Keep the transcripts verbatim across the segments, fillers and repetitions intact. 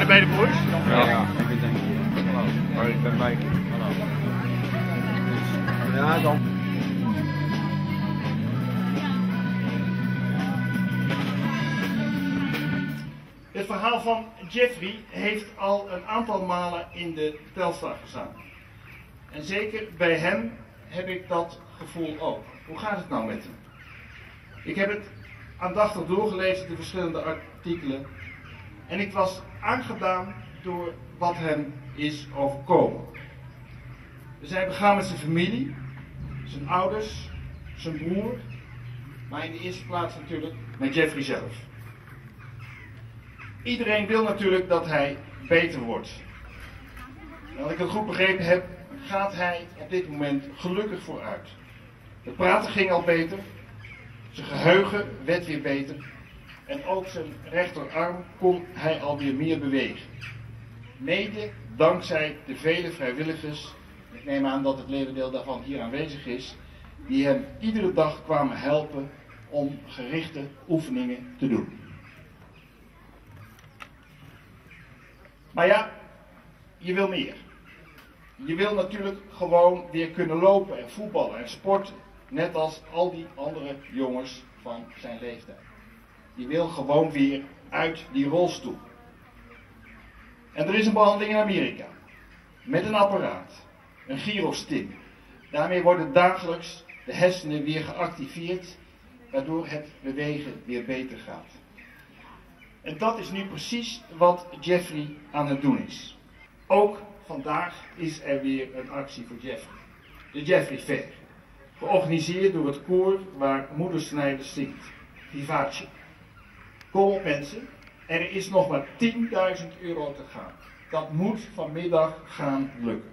zijn er bij de boys? Ja, ja. Ik denk je. Maar ik ben bij. Ja, dan. Het verhaal van Jeffrey heeft al een aantal malen in de Telstar gestaan. En zeker bij hem heb ik dat gevoel ook. Hoe gaat het nou met hem? Ik heb het aandachtig doorgelezen, de verschillende artikelen. En ik was aangedaan door wat hem is overkomen. We zijn begaan met zijn familie, zijn ouders, zijn broer. Maar in de eerste plaats natuurlijk met Jeffrey zelf. Iedereen wil natuurlijk dat hij beter wordt. En als ik het goed begrepen heb, gaat hij op dit moment gelukkig vooruit. Het praten ging al beter. Zijn geheugen werd weer beter. En ook zijn rechterarm kon hij alweer meer bewegen. Mede dankzij de vele vrijwilligers, ik neem aan dat het levendeel daarvan hier aanwezig is, die hem iedere dag kwamen helpen om gerichte oefeningen te doen. Maar ja, je wil meer. Je wil natuurlijk gewoon weer kunnen lopen en voetballen en sporten. Net als al die andere jongens van zijn leeftijd. Je wil gewoon weer uit die rolstoel. En er is een behandeling in Amerika. Met een apparaat. Een gyrostim. Daarmee worden dagelijks de hersenen weer geactiveerd. Waardoor het bewegen weer beter gaat. En dat is nu precies wat Jeffrey aan het doen is. Ook vandaag is er weer een actie voor Jeffrey. De Jeffrey Fair. Georganiseerd door het koor waar Moedersnijder zingt. Vivace. Kom op mensen, er is nog maar tienduizend euro te gaan. Dat moet vanmiddag gaan lukken.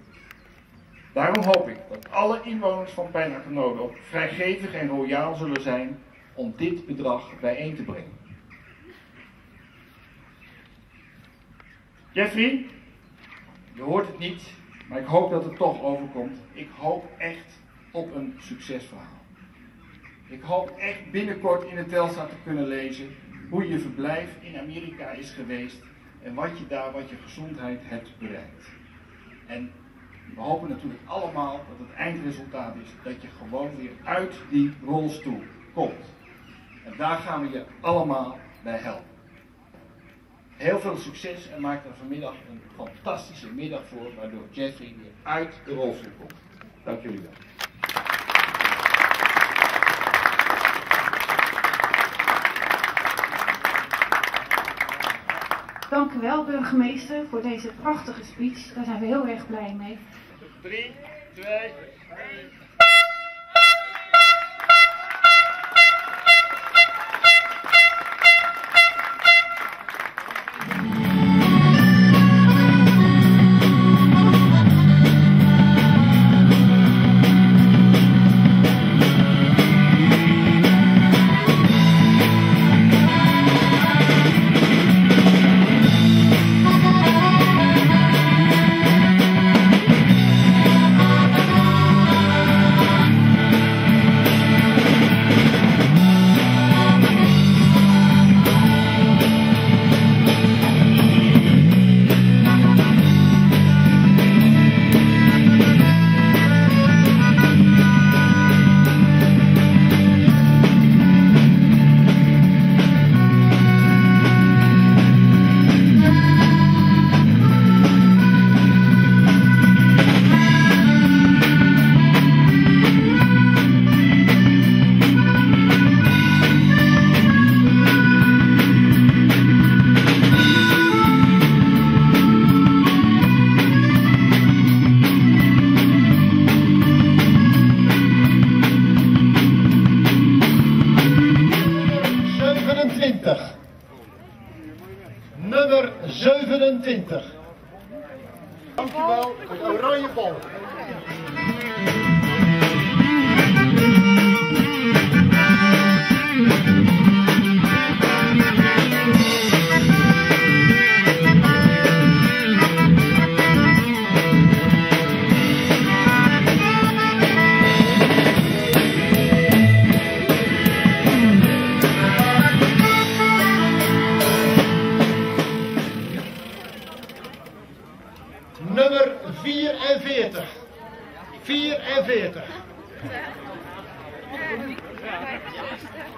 Daarom hoop ik dat alle inwoners van Pijnacker-Nodoorn vrijgevig en royaal zullen zijn om dit bedrag bijeen te brengen. Jeffrey, je hoort het niet, maar ik hoop dat het toch overkomt. Ik hoop echt op een succesverhaal. Ik hoop echt binnenkort in de Telstar te kunnen lezen hoe je verblijf in Amerika is geweest en wat je daar, wat je gezondheid hebt bereikt. En we hopen natuurlijk allemaal dat het eindresultaat is dat je gewoon weer uit die rolstoel komt. En daar gaan we je allemaal bij helpen. Heel veel succes en maak er vanmiddag een fantastische middag voor, waardoor Jeffrey weer uit de rolstoel komt. Dank jullie wel. Dank u wel, burgemeester, voor deze prachtige speech. Daar zijn we heel erg blij mee. drie, twee, één. Nummer zevenentwintig. Dankjewel, een oranje bal. Nummer twintig. Nou, ik zal het zeggen.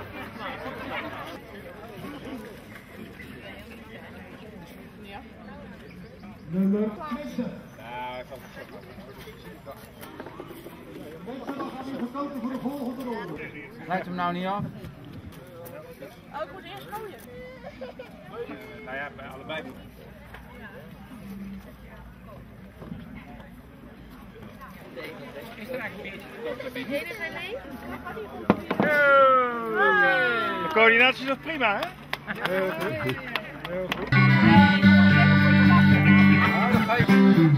Gaan we verkopen voor de volgende ronde. Lijkt hem nou niet af? Oh, ik moet eerst gooien. Nou ja, bij allebei doen. Is er eigenlijk een beetje? Hele zijn leeg. De coördinatie is nog prima, hè? Heel goed. Heel goed. Nou, dan ga je.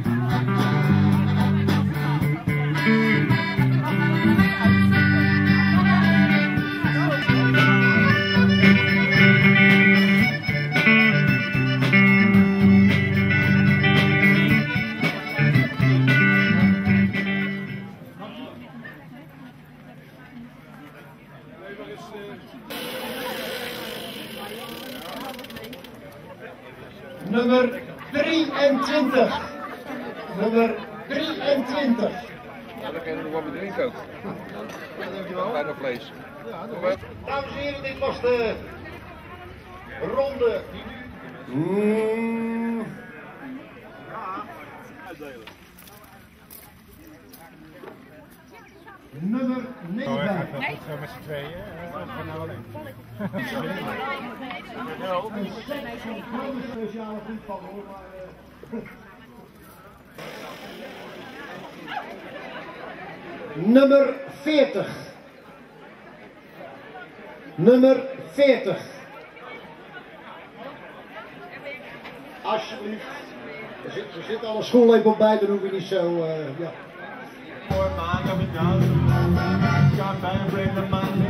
Nummer drieëntwintig. Nummer drieëntwintig. Ja, dan kunnen we nog wat drinken ook. Dankjewel. Bijna vlees. Ja, dat was... Dames en heren, dit was de ronde. Mm. Ja, uitdelen. Nummer negen. Oh, ja, dat is zo met z'n tweeën. Nummer veertig. Nummer veertig. Alsjeblieft. Er zit, er zit al een schoenlepel bij, dan hoef je niet zo... Uh, ja. Or man, I'm down. Can't buy a brand of man.